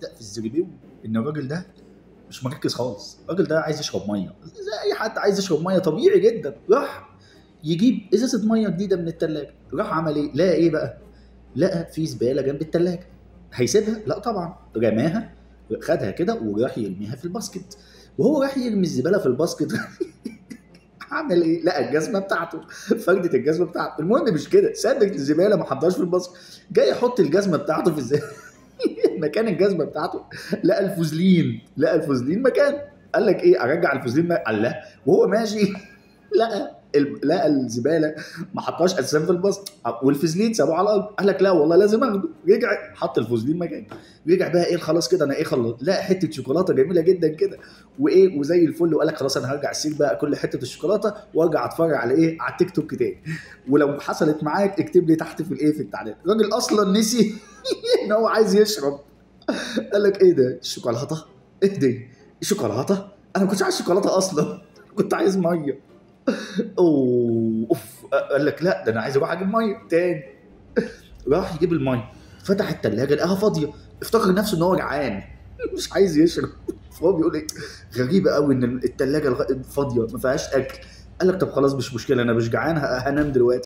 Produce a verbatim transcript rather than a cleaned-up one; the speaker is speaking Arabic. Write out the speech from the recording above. تبدا تستغربي ان الراجل ده مش مركز خالص، الراجل ده عايز يشرب ميه زي اي حد عايز يشرب ميه طبيعي جدا. راح يجيب ازازه ميه جديده من الثلاجه، راح عمل ايه؟ لقى ايه بقى؟ لقى في زباله جنب الثلاجه، هيسيبها؟ لا طبعا، رماها، خدها كده وراح يرميها في الباسكت. وهو راح يرمي الزباله في الباسكت عمل ايه؟ لقى الجزمه بتاعته، فردة الجزمه بتاعته. المهم مش كده، ساب الزباله ما حطهاش في الباسكت، جاي يحط الجزمه بتاعته في الزباله مكان الجزمه بتاعته لقى الفوزلين، لقى الفوزلين مكان، قال لك ايه؟ ارجع الفوزلين، قال لا. وهو ماشي لقى لقى الزباله ما حطهاش اساسا في الباسكت، والفوزلين سابوه على الارض، قال لك لا والله لازم اخده، رجع حط الفوزلين مكانه. رجع بقى ايه؟ خلاص كده انا ايه خلص، لقى حته شوكولاته جميله جدا كده وايه وزي الفل، وقال لك خلاص انا هرجع اسيب بقى كل حته الشوكولاته وارجع اتفرج على ايه؟ على التيك توك تاني، ولو حصلت معاك اكتب لي تحت في الايه في التعليقات. الراجل اصلا نسي ان هو عايز يشرب، قال لك ايه ده؟ الشوكولاته؟ ايه دي؟ الشوكولاته؟ انا ما كنتش عايز شوكولاته اصلا، كنت عايز ميه. اوه اوف، قال لك لا ده انا عايز اروح اجيب ميه تاني. راح يجيب الميه، فتح الثلاجه لقاها فاضيه، افتكر نفسه ان هو جعان مش عايز يشرب، فهو بيقول ايه؟ غريبه قوي ان الثلاجه فاضيه ما فيهاش اكل. قال لك طب خلاص مش مشكله، انا مش جعان هنام دلوقتي.